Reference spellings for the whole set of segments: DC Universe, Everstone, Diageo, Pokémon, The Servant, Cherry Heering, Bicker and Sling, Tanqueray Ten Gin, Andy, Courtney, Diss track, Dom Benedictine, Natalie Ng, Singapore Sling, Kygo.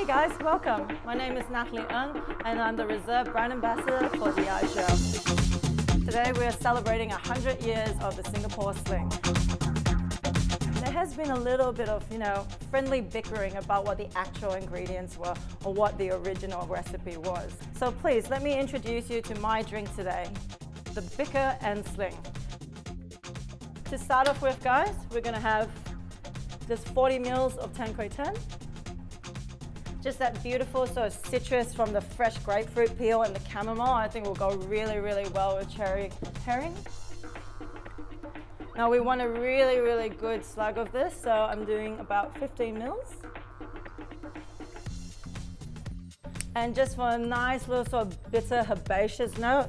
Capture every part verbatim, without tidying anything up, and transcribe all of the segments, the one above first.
Hey guys, welcome. My name is Natalie Ng and I'm the Reserve Brand Ambassador for Diageo. Today we are celebrating one hundred years of the Singapore Sling. There has been a little bit of, you know, friendly bickering about what the actual ingredients were or what the original recipe was. So please, let me introduce you to my drink today, the Bicker and Sling. To start off with, guys, we're going to have just forty mils of Tanqueray Ten. Just that beautiful sort of citrus from the fresh grapefruit peel and the chamomile, I think will go really, really well with cherry herring. Now we want a really, really good slug of this, so I'm doing about fifteen mils. And just for a nice little sort of bitter, herbaceous note,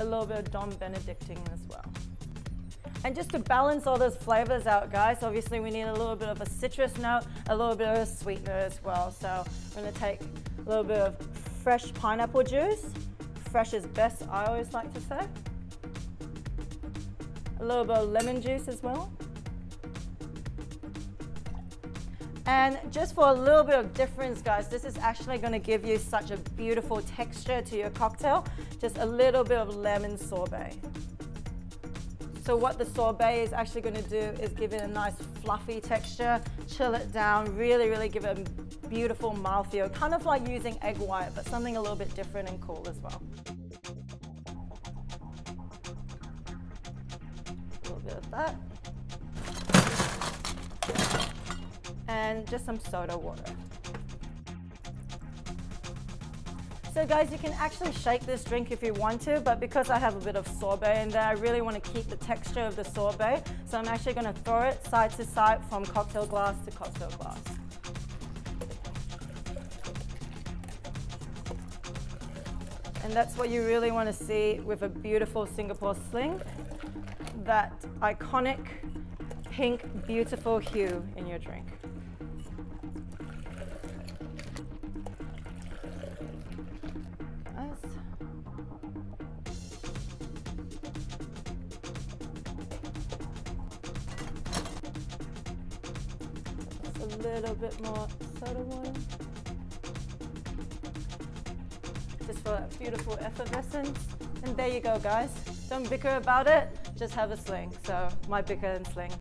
a little bit of Dom Benedictine as well. And just to balance all those flavors out, guys, obviously we need a little bit of a citrus note, a little bit of a sweetener as well. So we're going to take a little bit of fresh pineapple juice. Fresh is best, I always like to say. A little bit of lemon juice as well. And just for a little bit of difference, guys, this is actually going to give you such a beautiful texture to your cocktail. Just a little bit of lemon sorbet. So what the sorbet is actually going to do is give it a nice fluffy texture, chill it down, really, really give it a beautiful mouthfeel, kind of like using egg white, but something a little bit different and cool as well. A little bit of that. And just some soda water. So guys, you can actually shake this drink if you want to, but because I have a bit of sorbet in there, I really want to keep the texture of the sorbet, so I'm actually going to throw it side to side from cocktail glass to cocktail glass. And that's what you really want to see with a beautiful Singapore Sling, that iconic pink, beautiful hue in your drink. A little bit more soda water, just for that beautiful effervescence. And there you go, guys. Don't bicker about it, just have a sling. So my Bicker and Sling.